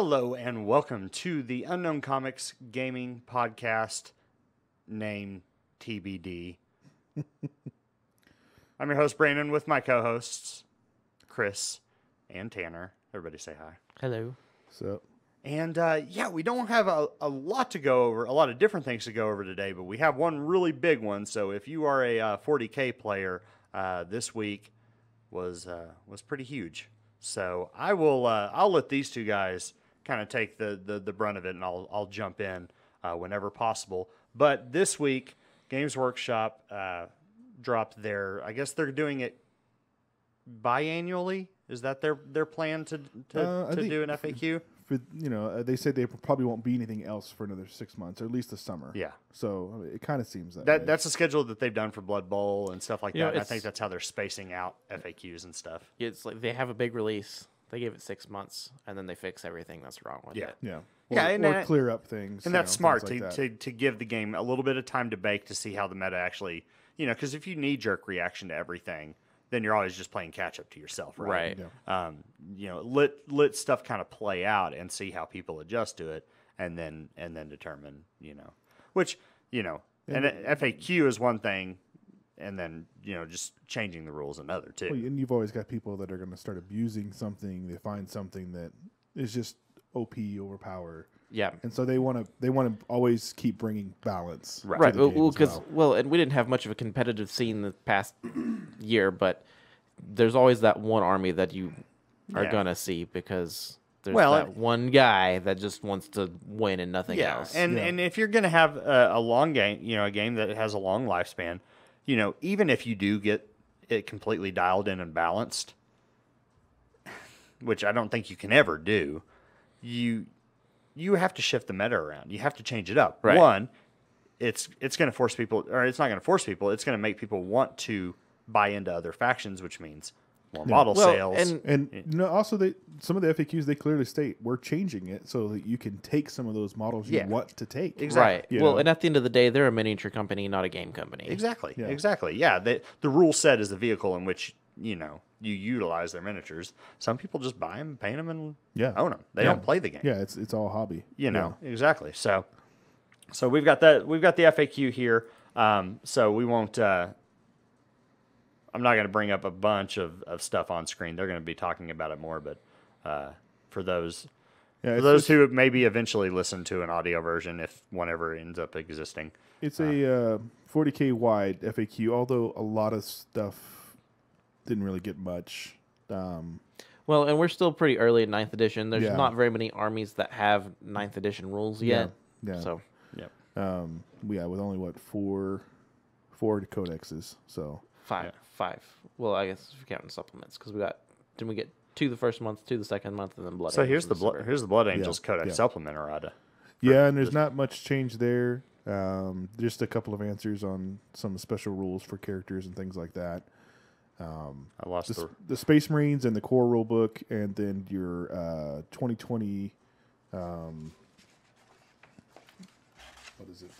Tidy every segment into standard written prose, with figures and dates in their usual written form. Hello and welcome to the Unknown Comics Gaming Podcast, named TBD. I'm your host, Brandon, with my co-hosts, Chris and Tanner. Everybody say hi. Hello. What's up? And yeah, we don't have a lot to go over, a lot of different things to go over today, but we have one really big one. So if you are a 40K player, this week was pretty huge. So I will I'll let these two guys kind of take the brunt of it, and I'll jump in whenever possible. But this week, Games Workshop dropped their, I guess they're doing it biannually. Is that their plan to do an FAQ? But, you know, they said they probably won't be anything else for another 6 months, or at least the summer. Yeah. So I mean, it kind of seems that way. That's the schedule that they've done for Blood Bowl and stuff like that. I think that's how they're spacing out FAQs and stuff. It's like they have a big release. They give it 6 months, and then they fix everything that's wrong with it. Yeah. Or clear up things. And that's smart to give the game a little bit of time to bake to see how the meta actually, you know, because if you knee-jerk reaction to everything, then you're always just playing catch-up to yourself, right? Yeah. You know, let stuff kind of play out and see how people adjust to it, and then determine, you know, which, you know, and FAQ is one thing, and then, you know, just changing the rules another, too. Well, and you've always got people that are going to start abusing something. They find something that is just OP, overpower. Yeah, and so they want to always keep bringing balance. Right. And we didn't have much of a competitive scene the past year, but there's always that one army that you are gonna see because there's one guy that just wants to win and nothing else. And if you're gonna have a long game, you know, a game that has a long lifespan, you know, even if you do get it completely dialed in and balanced, which I don't think you can ever do, you have to shift the meta around. You have to change it up. Right. One, it's going to force people, or it's not going to force people. It's going to make people want to buy into other factions, which means more model sales. And you know, also some of the FAQs, they clearly state we're changing it so that you can take some of those models you want to take. Exactly. Right. Well, and at the end of the day, they're a miniature company, not a game company. Exactly. Yeah. Exactly. Yeah. The rule set is the vehicle in which, you know, you utilize their miniatures. Some people just buy them, paint them, and own them. They don't play the game. Yeah, it's all hobby. You know, exactly. So we've got that. We've got the FAQ here. So we won't. I'm not going to bring up a bunch of stuff on screen. They're going to be talking about it more. But for those, for those who maybe eventually listen to an audio version, if one ever ends up existing, it's a 40K wide FAQ. Although a lot of stuff didn't really get much. Well, and we're still pretty early in 9th edition. There's not very many armies that have 9th edition rules yet. Yeah. So, with only what four codexes. So five. Well, I guess if you're counting supplements, because didn't we get two the first month, two the second month, and then Blood Angels. So here's the Blood Angels codex supplement errata. Yeah, and there's not much change there. Just a couple of answers on some special rules for characters and things like that. I lost the Space Marines and the core rulebook, and then your 2020. What is it?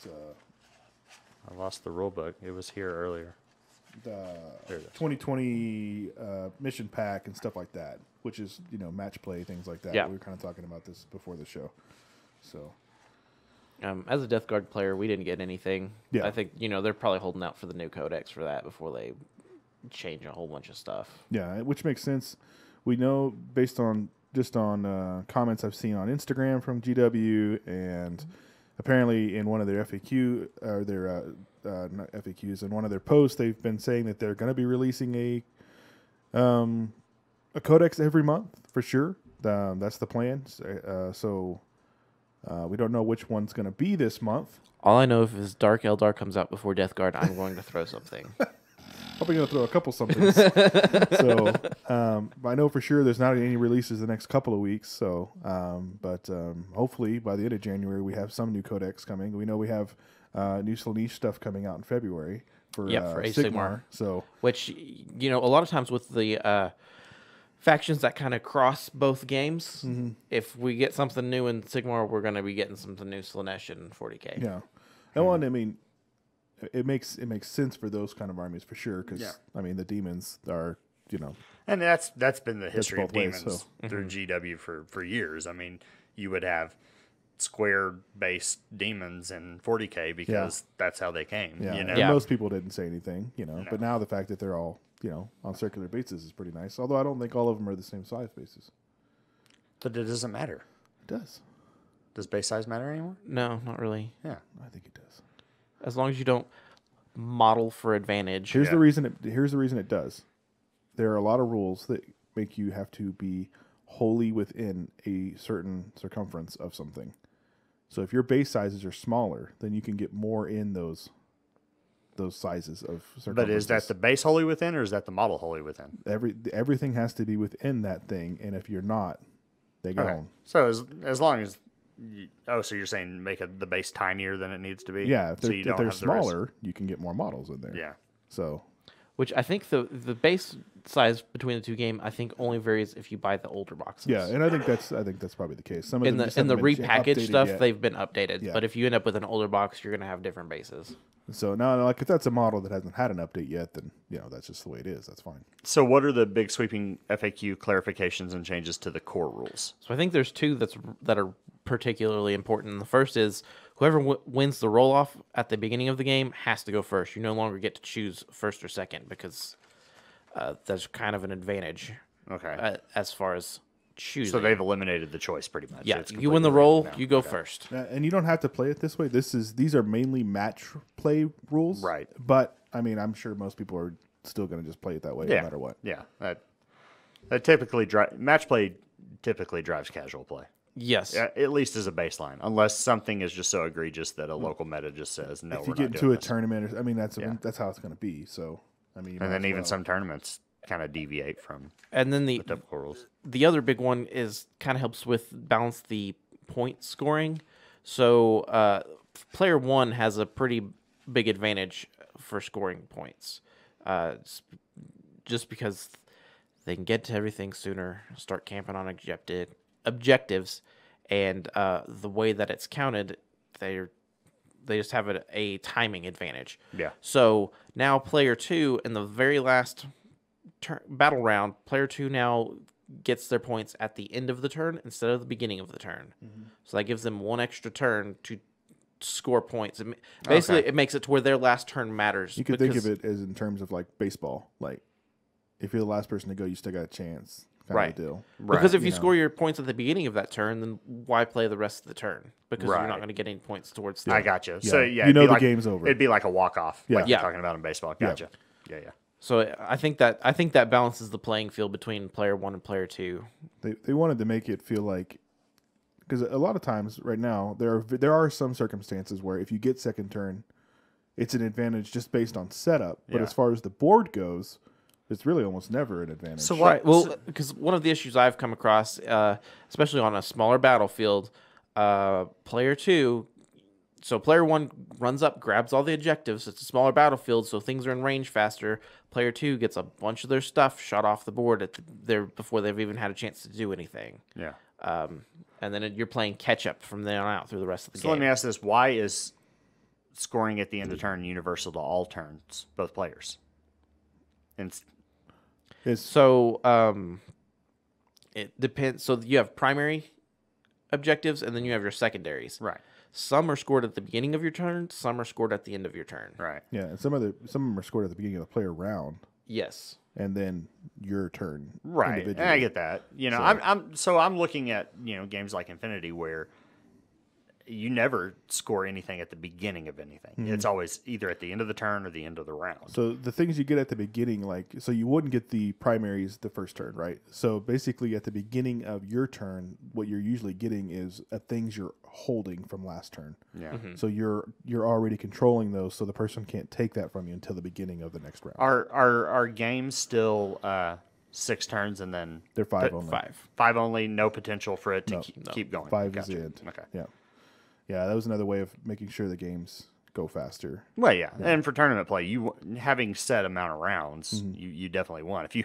I lost the rulebook. It was here earlier. The 2020 mission pack and stuff like that, which is, you know, match play, things like that. Yeah. We were kind of talking about this before the show. So, as a Death Guard player, we didn't get anything. Yeah. I think, you know, they're probably holding out for the new codex for that before they change a whole bunch of stuff. Yeah, which makes sense. We know based on comments I've seen on Instagram from GW, and apparently in one of their FAQ or their not FAQs, in one of their posts, they've been saying that they're going to be releasing a codex every month for sure. That's the plan. So we don't know which one's going to be this month. All I know is Dark Eldar comes out before Death Guard. I'm going to throw something. Probably going to throw a couple somethings. So, but I know for sure there's not any releases the next couple of weeks. So, hopefully by the end of January, we have some new codex coming. We know we have new Slanesh stuff coming out in February for Sigmar. So, which, you know, a lot of times with the factions that kind of cross both games, if we get something new in Sigmar, we're going to be getting something new Slanesh in 40K. Yeah. And I mean, It makes sense for those kind of armies for sure, because I mean the demons are, you know, and that's been the history of demons through GW for years. I mean, you would have square-based demons in 40K because that's how they came. Yeah. You know? Yeah. Most people didn't say anything, you know. No. But now the fact that they're all, you know, on circular bases is pretty nice. Although I don't think all of them are the same size bases. But it doesn't matter. It does. Does base size matter anymore? No, not really. Yeah, I think it does. As long as you don't model for advantage. Here's the reason. Here's the reason it does. There are a lot of rules that make you have to be wholly within a certain circumference of something. So if your base sizes are smaller, then you can get more in those sizes of circumferences. But is that the base wholly within, or is that the model wholly within? Everything has to be within that thing, and if you're not, they go home. So as long as so you're saying make the base tinier than it needs to be? Yeah. If they're smaller, you can get more models in there. Yeah. So, which I think the base size between the two game I think only varies if you buy the older boxes. Yeah, and I think that's probably the case. Some of in the repackaged stuff they've been updated, but if you end up with an older box, you're going to have different bases. So now, like if that's a model that hasn't had an update yet, then you know that's just the way it is. That's fine. So what are the big sweeping FAQ clarifications and changes to the core rules? So I think there's two that are particularly important. The first is whoever wins the roll off at the beginning of the game has to go first. You no longer get to choose first or second because that's kind of an advantage. Okay. As far as choosing. So they've eliminated the choice pretty much. Yeah, you win the roll, you go first. And you don't have to play it this way. These are mainly match play rules. Right. But, I mean, I'm sure most people are still going to just play it that way no matter what. Yeah. That match play typically drives casual play. Yes. At least as a baseline, unless something is just so egregious that a local meta just says, no, we're not doing this. If you get into a tournament, I mean, that's how it's going to be. So, I mean, and then even some tournaments kind of deviate from the typical rules. The other big one is kind of helps with balance the point scoring. So player one has a pretty big advantage for scoring points just because they can get to everything sooner, start camping on objectives, and the way that it's counted, they just have a timing advantage. Yeah. So now player two in the very last battle round, player two now gets their points at the end of the turn instead of the beginning of the turn. Mm-hmm. So that gives them one extra turn to score points. Basically, it makes it to where their last turn matters. You could think of it as in terms of like baseball. Like if you're the last person to go, you still got a chance. Right. Deal. Because if you score your points at the beginning of that turn, then why play the rest of the turn? Because you're not going to get any points towards that. I gotcha. Yeah. So, you know the game's over. It'd be like a walk-off, like you're talking about in baseball. Gotcha. Yeah. So I think that balances the playing field between player one and player two. They wanted to make it feel like, because a lot of times right now there are some circumstances where if you get second turn, it's an advantage just based on setup. But as far as the board goes, it's really almost never an advantage. So why? Well, because one of the issues I've come across, especially on a smaller battlefield, player two. So player one runs up, grabs all the objectives. It's a smaller battlefield, so things are in range faster. Player two gets a bunch of their stuff shot off the board before they've even had a chance to do anything. Yeah. And then you're playing catch-up from there on out through the rest of the game. So let me ask this. Why is scoring at the end of turn universal to all turns, both players? It depends. So you have primary objectives, and then you have your secondaries. Right. Some are scored at the beginning of your turn. Some are scored at the end of your turn. Right. Yeah, and some of them are scored at the beginning of the player round. Yes. And then your turn. Right. And I get that. You know, so I'm looking at games like Infinity where you never score anything at the beginning of anything. Mm-hmm. It's always either at the end of the turn or the end of the round. So the things you get at the beginning, so you wouldn't get the primaries the first turn, right? So basically at the beginning of your turn, what you're usually getting is things you're holding from last turn. Yeah. Mm-hmm. So you're already controlling those, so the person can't take that from you until the beginning of the next round. Are games still 6 turns and then they're 5 only. 5 only, no potential for it to keep going. 5 is the end. Okay. Yeah. Yeah, that was another way of making sure the games go faster. Well, yeah. And for tournament play, you having set amount of rounds, mm-hmm. you definitely want. If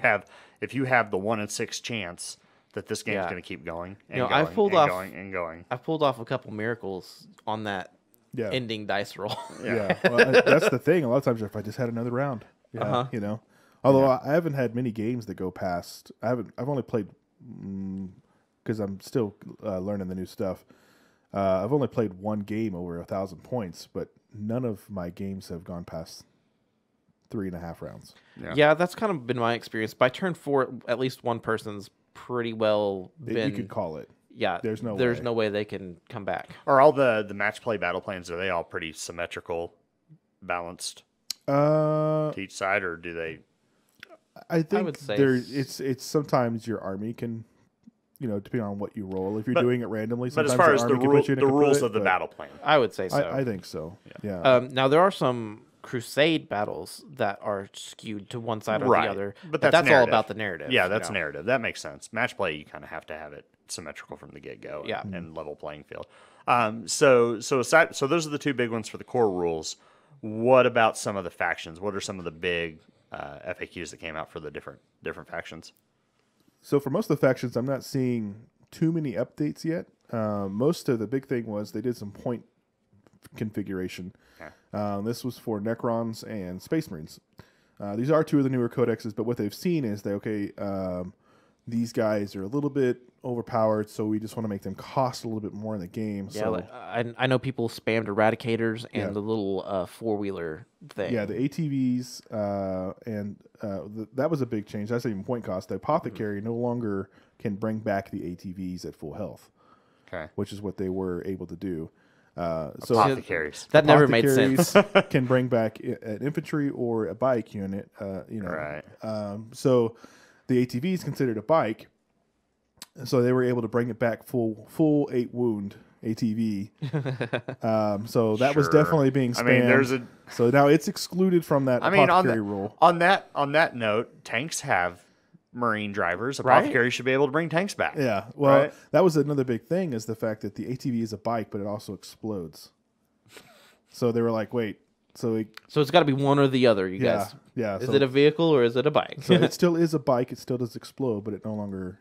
you have the 1 in 6 chance that this game's going to keep going and going. I've pulled off a couple miracles on that ending dice roll. Yeah. Well, that's the thing. A lot of times, if I just had another round, Although I haven't had many games that go past. I've only played because I'm still learning the new stuff. I've only played one game over 1,000 points, but none of my games have gone past 3.5 rounds. Yeah. Yeah, that's kind of been my experience. By turn 4, at least one person's pretty well been... You could call it. Yeah, there's no way they can come back. Are all the match play battle plans, are they all pretty symmetrical, balanced to each side, or do they... I think I would say it's sometimes your army can, you know, depending on what you roll. If you're doing it randomly, sometimes as far as the rules of the battle plan, I would say so. I think so. Yeah. Now there are some crusade battles that are skewed to one side or the other, but that's all about the narrative. Yeah, that's narrative. That makes sense. Match play, you kind of have to have it symmetrical from the get go. Yeah. And level playing field. So those are the two big ones for the core rules. What about some of the factions? What are some of the big FAQs that came out for the different factions? So for most of the factions, I'm not seeing too many updates yet. Most of the big thing was they did some point configuration. Okay. This was for Necrons and Space Marines. These are two of the newer codexes, but what they've seen is these guys are a little bit overpowered, so we just want to make them cost a little bit more in the game. Yeah, so like, I know people spammed Eradicators and the little four-wheeler thing. Yeah, the ATVs, that was a big change. That's even point cost. The Apothecary no longer can bring back the ATVs at full health, which is what they were able to do. So Apothecaries. That never made sense. Can bring back an infantry or a bike unit. So the ATV is considered a bike, so they were able to bring it back full 8 wound ATV. So that was definitely being spammed. I mean, so now it's excluded from that apothecary rule. On that note, tanks have marine drivers. Apothecary should be able to bring tanks back. Yeah, well, that was another big thing, is the fact that the ATV is a bike, but it also explodes. So they were like, wait. So it's got to be one or the other, you guys. Yeah. Is it a vehicle or is it a bike? So it still is a bike. It still does explode, but it no longer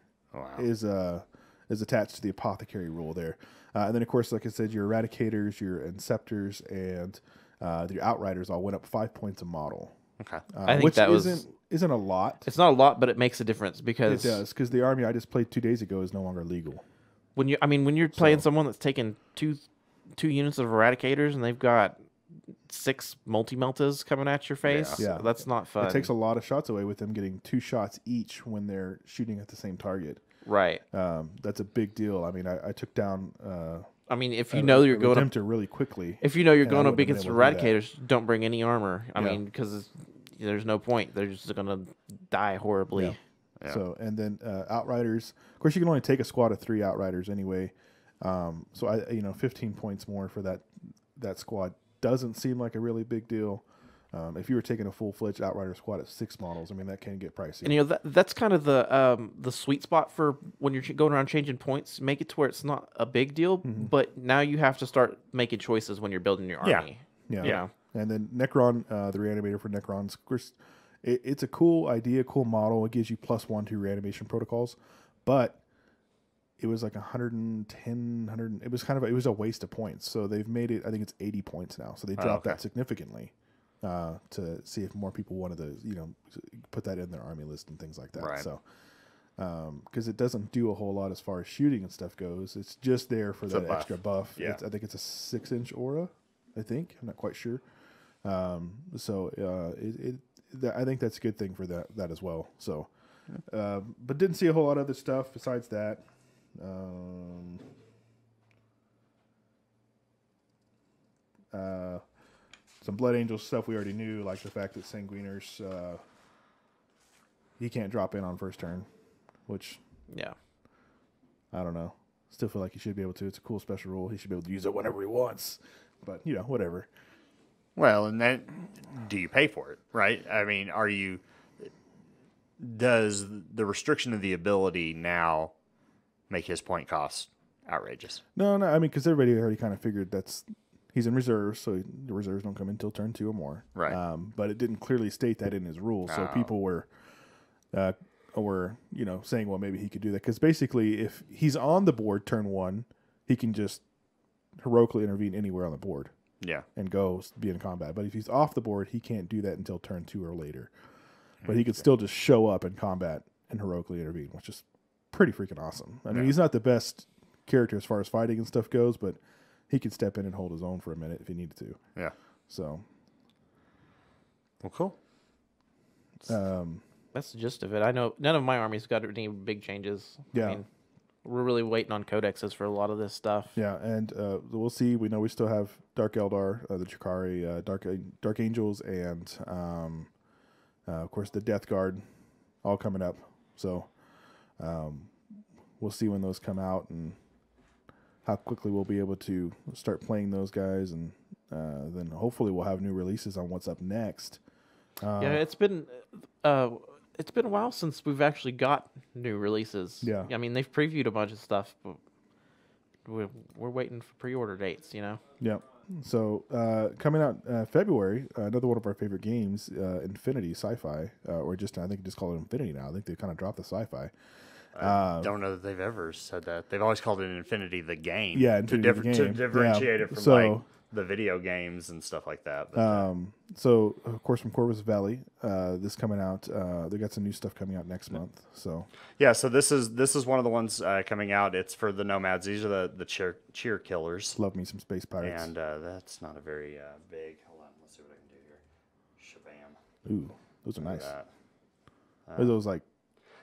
is attached to the apothecary rule there. And then, of course, like I said, your Eradicators, your Inceptors, and your Outriders all went up 5 points a model. Okay. I think that isn't a lot. It's not a lot, but it makes a difference because... It does, because the army I just played 2 days ago is no longer legal. When you're playing someone that's taken two units of Eradicators and they've got 6 multi-meltas coming at your face. Yeah. That's not fun. It takes a lot of shots away with them getting 2 shots each when they're shooting at the same target. Right. That's a big deal. I mean, I took down... if you know you're going to... Redemptor really quickly. If you know you're going up against Eradicators, don't bring any armor. I mean, because there's no point. They're just going to die horribly. Yeah. Yeah. So, and then Outriders... Of course, you can only take a squad of 3 Outriders anyway. 15 points more for that squad doesn't seem like a really big deal. If you were taking a full-fledged Outrider squad at 6 models, that can get pricey. And that's kind of the sweet spot for when you're going around changing points. Make it to where it's not a big deal, but now you have to start making choices when you're building your army. Yeah, And then Necron, the Reanimator for Necrons, of course, it's a cool idea, cool model. It gives you +1 to reanimation protocols, but it was like 110, 100. It was it was a waste of points. So they've made it, I think it's 80 points now. So they dropped that significantly to see if more people wanted to, put that in their army list and things like that. Right. So, because it doesn't do a whole lot as far as shooting and stuff goes. It's just there for that extra buff. Yeah. I think it's a 6-inch aura. I'm not quite sure. I think that's a good thing for that as well. So, but didn't see a whole lot of other stuff besides that. Some Blood Angels stuff we already knew, like the fact that Sanguiners he can't drop in on first turn, which I don't know. Still feel like he should be able to. It's a cool special rule. He should be able to use it whenever he wants, but whatever. Well, and then do you pay for it, right? I mean, does the restriction of the ability now make his point cost outrageous? No, I mean, because everybody already kind of figured he's in reserves, so the reserves don't come until turn 2 or more. Right. But it didn't clearly state that in his rules, so people were saying, well, maybe he could do that, because basically, if he's on the board turn 1, he can just heroically intervene anywhere on the board. Yeah. And go be in combat. But if he's off the board, he can't do that until turn 2 or later. But he could still just show up in combat and heroically intervene, which is pretty freaking awesome. I mean, he's not the best character as far as fighting and stuff goes, but he could step in and hold his own for a minute if he needed to. Yeah. So. Well, cool. That's the gist of it. I know none of my army's got any big changes. Yeah. I mean, we're really waiting on codexes for a lot of this stuff. Yeah, and we'll see. We know we still have Dark Eldar, the Chikari, Dark Angels, and of course the Death Guard, all coming up. So we'll see when those come out and how quickly we'll be able to start playing those guys, and then hopefully we'll have new releases on what's up next. Yeah, it's been a while since we've actually got new releases. Yeah. I mean, they've previewed a bunch of stuff, but we're waiting for pre-order dates, you know? Yeah. So coming out February, another one of our favorite games, Infinity Sci-Fi, or just I think just call it Infinity now. I think they kind of dropped the sci-fi. I don't know that they've ever said that. They've always called it Infinity the game. Yeah, Infinity to differentiate it from like the video games and stuff like that. But, so, of course, from Corvus Valley, this coming out. They got some new stuff coming out next month. So yeah, so this is one of the ones coming out. It's for the Nomads. These are the cheer killers. Love me some space pirates. And that's not a very big. Hold on, let's see what I can do here. Shabam. Ooh, those are nice. Are those like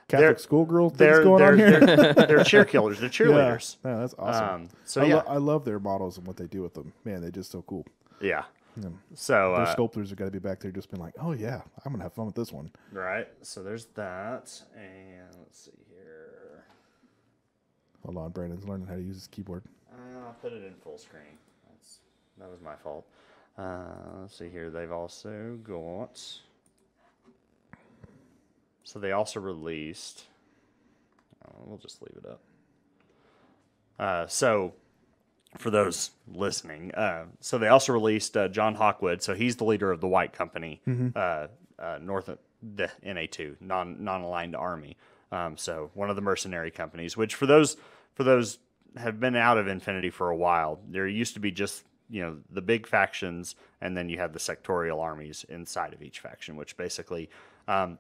Catholic schoolgirl things going on here? They're cheer killers. They're cheerleaders. Yeah, that's awesome. I love their models and what they do with them. Man, they're just so cool. Yeah. So their sculptors are going to be back there just being like, oh, yeah, I'm going to have fun with this one. Right. So there's that. And let's see here. Hold on. Brandon's learning how to use his keyboard. I'll put it in full screen. That was my fault. Let's see here. They've also got... So they also released, we'll just leave it up. So for those listening, so they also released John Hawkwood. So he's the leader of the White Company, north of the NA2, non-aligned army. So one of the mercenary companies, which for those have been out of Infinity for a while. There used to be just, you know, the big factions, and then you have the sectorial armies inside of each faction, which basically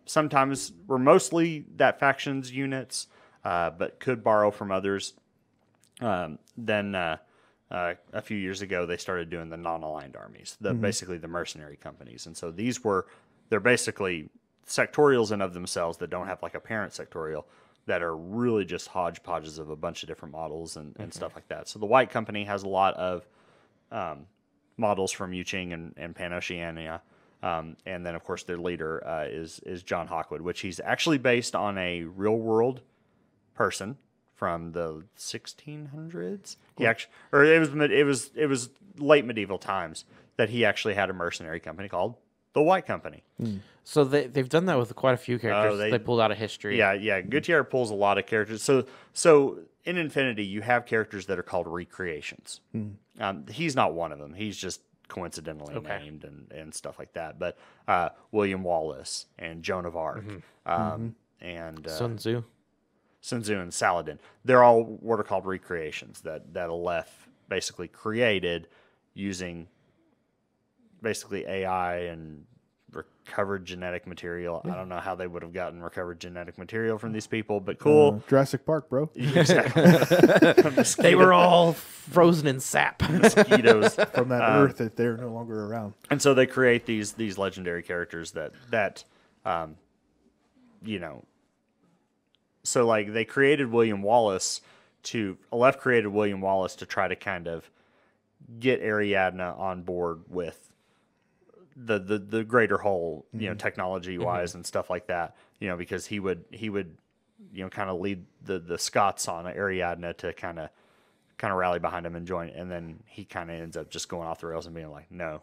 sometimes were mostly that faction's units, but could borrow from others. Then a few years ago, they started doing the non-aligned armies, basically the mercenary companies. And so these they're basically sectorials in of themselves that don't have like a parent sectorial, that are really just hodgepodges of a bunch of different models and stuff like that. So the White Company has a lot of models from Yu Jing and Pan-Oceania. And then, of course, their leader is John Hawkwood, which he's actually based on a real-world person from the 1600s. Cool. He actually, or it was late medieval times that he actually had a mercenary company called the White Company. Mm. So they've done that with quite a few characters. They pulled out of history. Yeah, yeah. Gutierrez pulls a lot of characters. So in Infinity, you have characters that are called recreations. Mm. He's not one of them. He's just coincidentally named and stuff like that, but William Wallace and Joan of Arc and Sun Tzu and Saladin, they're all what are called recreations that Aleph basically created using basically AI and recovered genetic material. Yeah. I don't know how they would have gotten recovered genetic material from these people, but cool. Jurassic Park, bro. Exactly. They were all frozen in sap. Mosquitoes from that Earth that they're no longer around. And so they create these legendary characters that you know. So like they created William Wallace to try to kind of get Ariadna on board with the greater whole, you know, technology wise and stuff like that, you know, because he would, you know, kind of lead the Scots on Ariadna to kind of rally behind him and join. And then he kind of ends up just going off the rails and being like, no,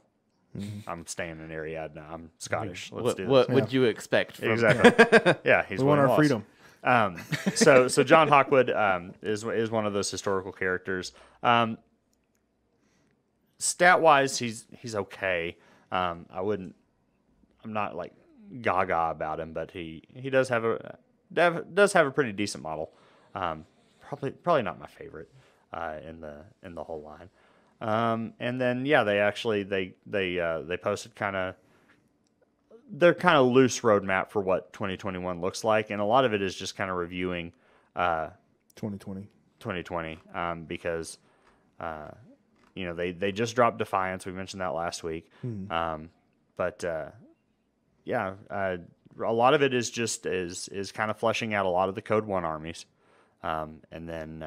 I'm staying in Ariadna. I'm Scottish. Let's do this. What would you expect? Exactly. Yeah. He's we want our freedom. So John Hawkwood, is one of those historical characters. Stat wise, he's okay. I'm not like gaga about him, but he does have a pretty decent model. Probably not my favorite in the whole line. And then yeah, they actually they posted kind of their loose roadmap for what 2021 looks like, and a lot of it is just kind of reviewing 2020, because they just dropped Defiance. We mentioned that last week. A lot of it is just is kind of fleshing out a lot of the Code One armies, and then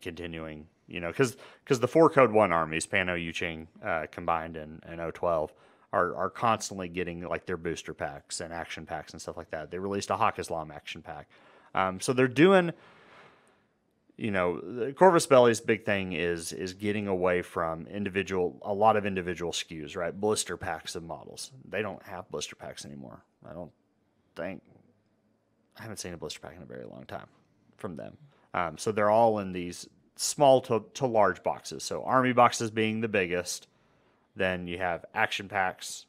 continuing, because the four Code One armies, Pano, Yu Jing combined and O12 are constantly getting like their booster packs and action packs and stuff like that. They released a Hawk Islam action pack, so they're doing. Corvus Belli's big thing is getting away from a lot of individual SKUs, right? Blister packs of models. They don't have blister packs anymore. I haven't seen a blister pack in a very long time from them. So they're all in these small to large boxes. So army boxes being the biggest, then you have action packs,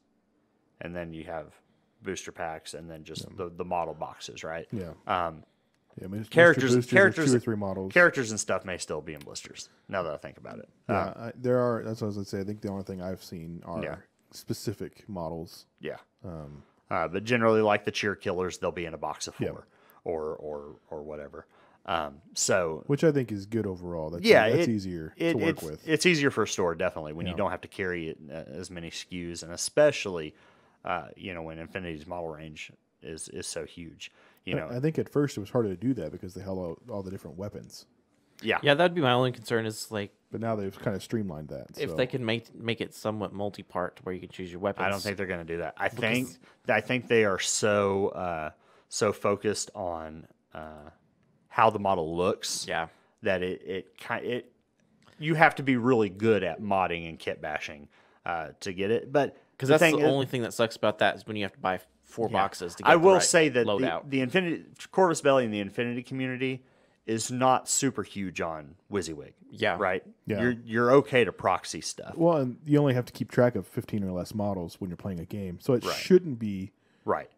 and then you have booster packs, and then just the model boxes, right? Yeah. Yeah, I mean, characters, 2 or 3 models. Characters and stuff may still be in blisters, now that I think about it. Yeah, there are. That's what I was going to say. I think the only thing I've seen are specific models. Yeah. But generally, like the Cheer Killers, they'll be in a box of 4 or whatever. Which I think is good overall. That's easier to work with. It's easier for a store, definitely, when you don't have to carry it, as many SKUs, and especially when Infinity's model range is so huge. I think at first it was harder to do that because they held out all the different weapons. Yeah, yeah, that'd be my only concern is like. But now they've kind of streamlined that. If they can make it somewhat multi-part to where you can choose your weapons, I don't think they're going to do that. I think they are so focused on how the model looks. Yeah, that it you have to be really good at modding and kit bashing to get it. But because that's the only thing that sucks about that is when you have to buy 4 boxes to get the Infinity Corvus Belli and the Infinity community is not super huge on WYSIWYG. Yeah. Right? Yeah. You're okay to proxy stuff. Well, and you only have to keep track of 15 or less models when you're playing a game. So it shouldn't be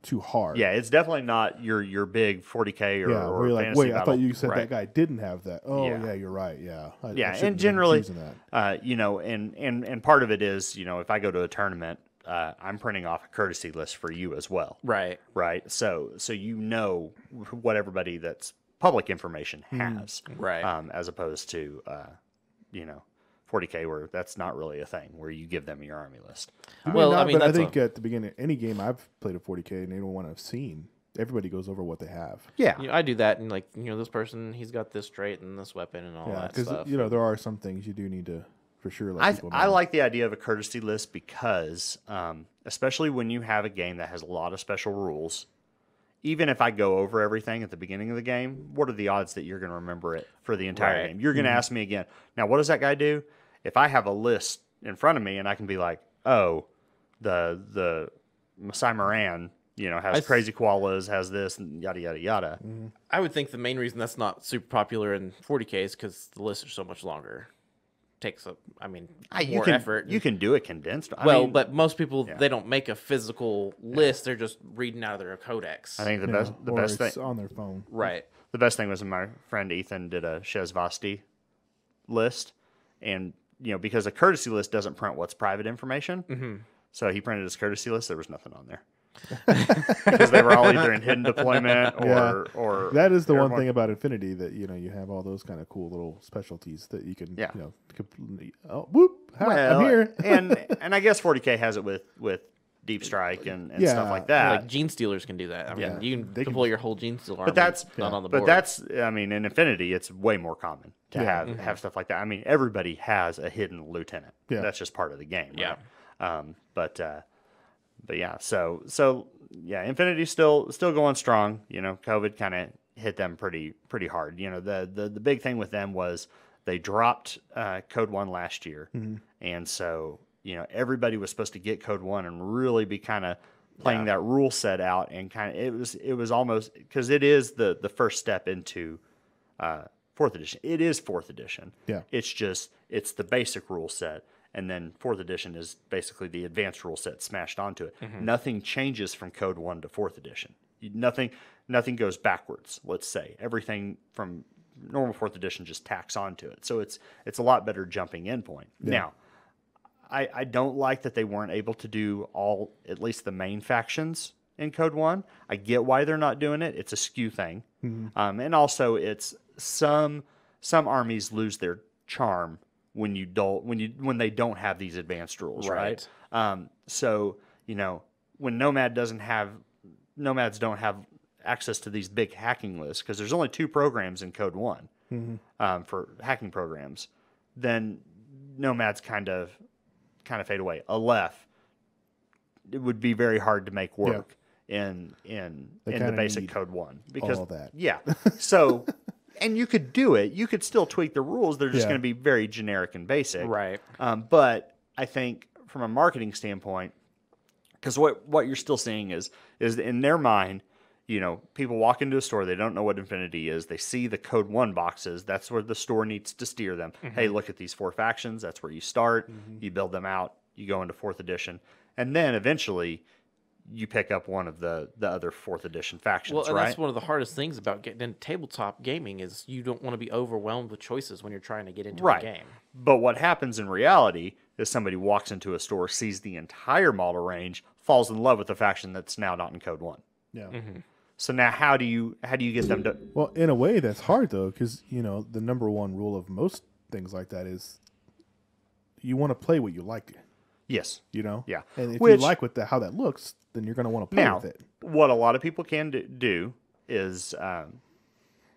too hard. Yeah, it's definitely not your big 40K or you're like, wait, battle. I thought you said that guy didn't have that. Oh yeah, you're right. Yeah. I and generally and part of it is, if I go to a tournament, I'm printing off a courtesy list for you as well. Right. Right. So what everybody that's public information has. Right. As opposed to, 40K where that's not really a thing where you give them your army list. I think at the beginning of any game I've played a 40K and anyone I've seen, everybody goes over what they have. Yeah. I do that and this person, he's got this trait and this weapon and all that stuff. Because, there are some things you do need to... For sure, I like the idea of a courtesy list because, especially when you have a game that has a lot of special rules, even if I go over everything at the beginning of the game, what are the odds that you're going to remember it for the entire game? You're going to ask me again. Now, what does that guy do? If I have a list in front of me and I can be like, oh, the Masai Moran, has crazy koalas, has this, and yada, yada, yada. I would think the main reason that's not super popular in 40K is because the lists are so much longer. Takes up, more effort. You can do it condensed. But most people they don't make a physical list. They're just reading out of their codex. I think the best thing on their phone. Right. The best thing was when my friend Ethan did a Shesvasti list, and because a courtesy list doesn't print what's private information, so he printed his courtesy list. There was nothing on there. Because they were all either in hidden deployment or that is the one thing about Infinity that you have all those kind of cool little specialties that you can I'm here. and I guess 40K has it with Deep Strike and stuff like that. Like Gene Stealers can do that. You can deploy your whole Gene Stealer army. But that's not on the board. But that's in Infinity it's way more common to have stuff like that. Everybody has a hidden lieutenant. Yeah. That's just part of the game. Right? Yeah. But yeah, so Infinity's still going strong. COVID kind of hit them pretty hard. The big thing with them was they dropped Code One last year, and so everybody was supposed to get Code One and really be kind of playing that rule set out and kind of it was almost because it is the first step into 4th edition. It is 4th edition. Yeah, it's the basic rule set. And then 4th edition is basically the advanced rule set smashed onto it. Nothing changes from Code 1 to 4th edition. Nothing goes backwards, let's say. Everything from normal 4th edition just tacks onto it. So it's a lot better jumping in point. Yeah. Now, I don't like that they weren't able to do at least the main factions in Code One. I get why they're not doing it. It's a SKU thing. Mm-hmm. And also it's some armies lose their charm when you don't, when they don't have these advanced rules. Right. So, you know, when Nomads don't have access to these big hacking lists, because there's only 2 programs in Code One, mm-hmm. For hacking programs, then Nomads kind of fade away. Aleph, it would be very hard to make work in the basic Code One, because all that. Yeah. So, and you could do it. You could still tweak the rules. They're just going to be very generic and basic. Right. But I think from a marketing standpoint, because what you're still seeing is in their mind, you know, people walk into a store, they don't know what Infinity is. They see the Code One boxes. That's where the store needs to steer them. Mm-hmm. Hey, look at these 4 factions. That's where you start. Mm-hmm. You build them out. You go into 4th edition. And then eventually you pick up one of the other 4th edition factions, well, and right? That's one of the hardest things about getting into tabletop gaming is you don't want to be overwhelmed with choices when you're trying to get into a game. But what happens in reality is somebody walks into a store, sees the entire model range, falls in love with a faction that's now not in Code One. Yeah. Mm-hmm. So now how do you get them to... Well, in a way, that's hard, though, because, you know, the #1 rule of most things like that is you want to play what you like. Yes. You know? Yeah. And if you like how that looks, then you're going to want to play with it. What a lot of people can do is,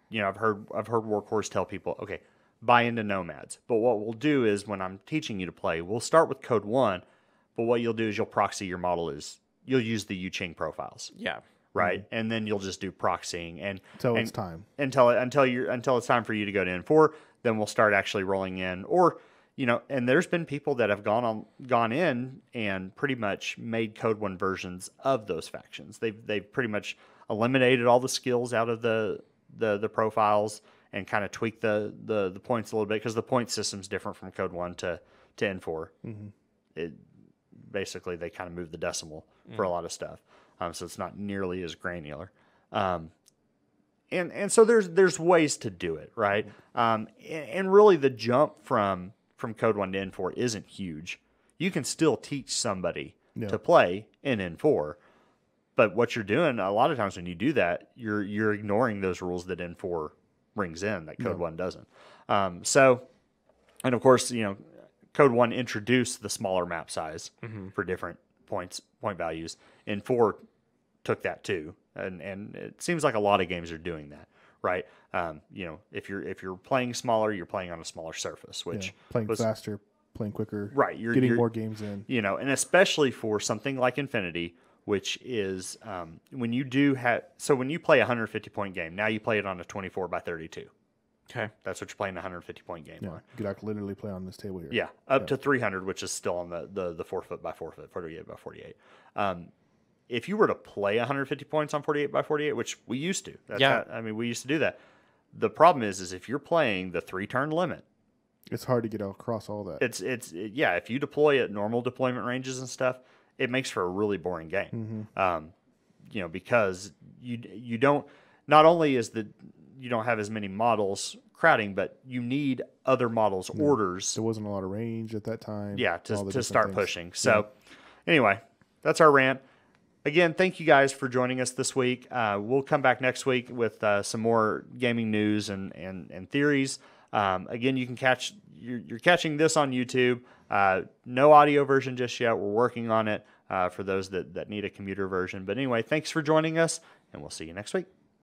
you know, I've heard Warhorse tell people, okay, buy into Nomads. But what we'll do is when I'm teaching you to play, we'll start with Code One, but what you'll do is you'll proxy your model is you'll use the Yu Jing profiles. Yeah. Right? Mm-hmm. And then you'll just do proxying. Until it's time. Until it's time for you to go to N4, then we'll start actually rolling in. Or... You know, and there's been people that have gone in and pretty much made Code One versions of those factions. They've pretty much eliminated all the skills out of the profiles and kind of tweaked the points a little bit, because the point system's different from Code One to N4. Mm-hmm. It basically they kind of move the decimal for a lot of stuff, so it's not nearly as granular. And so there's ways to do it, right? And really the jump from Code One to N4 isn't huge. You can still teach somebody to play in N4, but what you're doing a lot of times when you do that, you're ignoring those rules that N4 brings in that Code One doesn't. So, and of course, you know, Code One introduced the smaller map size for different point values. N4 took that too, and it seems like a lot of games are doing that. Right, you know, if you're playing smaller, you're playing on a smaller surface, which faster, playing quicker. Right, you're getting more games in. You know, and especially for something like Infinity, which is when you do have. So when you play a 150-point game, now you play it on a 24 by 32. Okay, that's what you're playing a 150-point game on. You could literally play on this table here. Yeah, up to 300, which is still on the 4 foot by 4 foot, 48 by 48. If you were to play 150 points on 48 by 48, which we used to, we used to do that. The problem is if you're playing the 3-turn limit, it's hard to get across all that. If you deploy at normal deployment ranges and stuff, it makes for a really boring game. Mm-hmm. You know, because you don't. Not only is you don't have as many models crowding, but you need other models' orders. There wasn't a lot of range at that time. Yeah, to start pushing. So, anyway, that's our rant. Again, thank you guys for joining us this week. We'll come back next week with some more gaming news and theories. Again, you can you're catching this on YouTube. No audio version just yet. We're working on it for those that need a commuter version. But anyway, thanks for joining us, and we'll see you next week.